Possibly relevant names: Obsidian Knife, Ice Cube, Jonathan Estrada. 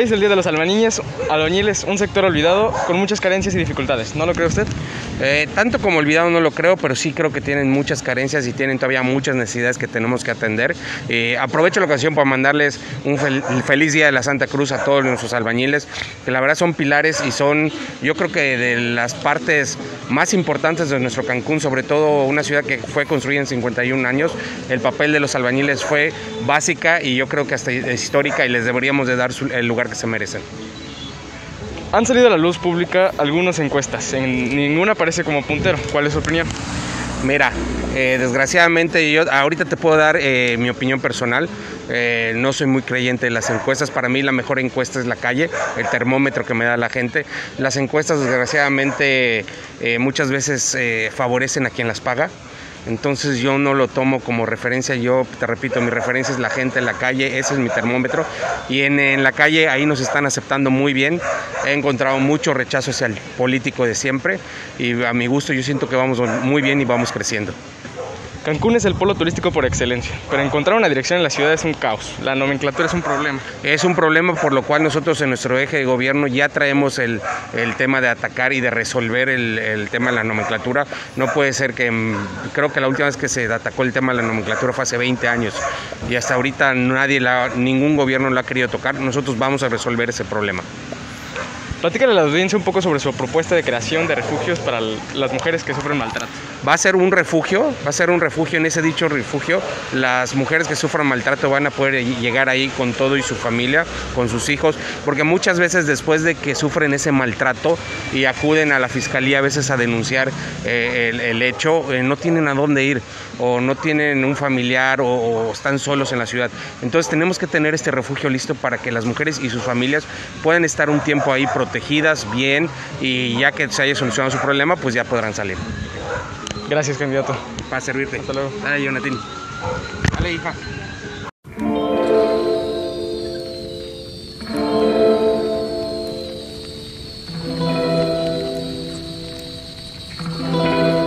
Hoy es el Día de los albañiles, un sector olvidado con muchas carencias y dificultades. ¿No lo cree usted? Tanto como olvidado no lo creo, pero sí creo que tienen muchas carencias y tienen todavía muchas necesidades que tenemos que atender. Aprovecho la ocasión para mandarles un feliz Día de la Santa Cruz a todos nuestros albañiles, que la verdad son pilares y son, yo creo que de las partes más importantes de nuestro Cancún, sobre todo una ciudad que fue construida en 51 años. El papel de los albañiles fue básica y yo creo que hasta histórica, y les deberíamos de dar el lugar que se merecen. Han salido a la luz pública algunas encuestas, en ninguna aparece como puntero. ¿Cuál es su opinión? Mira, desgraciadamente yo ahorita te puedo dar mi opinión personal. No soy muy creyente de las encuestas. Para mí la mejor encuesta es la calle, el termómetro que me da la gente. Las encuestas desgraciadamente muchas veces favorecen a quien las paga. Entonces yo no lo tomo como referencia. Yo te repito, mi referencia es la gente en la calle, ese es mi termómetro. Y en la calle ahí nos están aceptando muy bien. He encontrado mucho rechazo hacia el político de siempre, y a mi gusto yo siento que vamos muy bien y vamos creciendo. Cancún es el polo turístico por excelencia, pero encontrar una dirección en la ciudad es un caos. La nomenclatura es un problema. Es un problema, por lo cual nosotros en nuestro eje de gobierno ya traemos el tema de atacar y de resolver el tema de la nomenclatura. No puede ser que, creo que la última vez que se atacó el tema de la nomenclatura fue hace 20 años y hasta ahorita ningún gobierno lo ha querido tocar. Nosotros vamos a resolver ese problema. Platícale a la audiencia un poco sobre su propuesta de creación de refugios para las mujeres que sufren maltrato. Va a ser un refugio, en ese dicho refugio las mujeres que sufran maltrato van a poder llegar ahí con todo y su familia, con sus hijos, porque muchas veces después de que sufren ese maltrato y acuden a la fiscalía a veces a denunciar el hecho, no tienen a dónde ir, o no tienen un familiar, o están solos en la ciudad. Entonces tenemos que tener este refugio listo para que las mujeres y sus familias puedan estar un tiempo ahí protegidas bien, y ya que se haya solucionado su problema, pues ya podrán salir. Gracias, candidato. Para servirte. Hasta luego. Dale, Jonathan. Dale, hija.